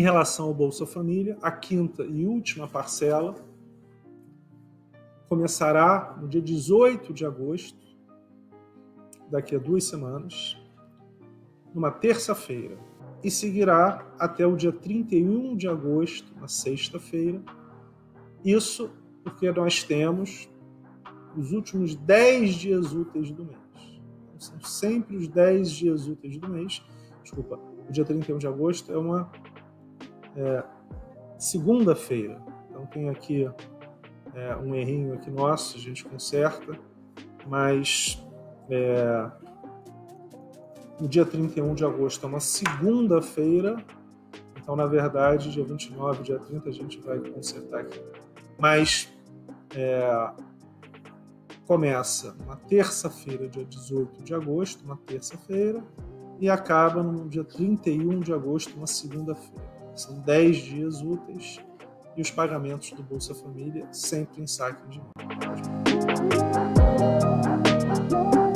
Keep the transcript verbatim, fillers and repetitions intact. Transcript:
em relação ao Bolsa Família, a quinta e última parcela começará no dia dezoito de agosto, daqui a duas semanas, numa terça-feira, e seguirá até o dia trinta e um de agosto, na sexta-feira. Isso porque nós temos os últimos dez dias úteis do mês. Então, são sempre os dez dias úteis do mês. Desculpa, o dia trinta e um de agosto é uma é, segunda-feira. Então tem aqui é, um errinho aqui nosso, a gente conserta, mas é, o dia trinta e um de agosto é uma segunda-feira. Então, na verdade, dia vinte e nove, dia trinta, a gente vai consertar aqui. Mas é, começa uma terça-feira, dia dezoito de agosto, uma terça-feira, e acaba no dia trinta e um de agosto, uma segunda-feira. São dez dias úteis e os pagamentos do Bolsa Família sempre em saque de mão.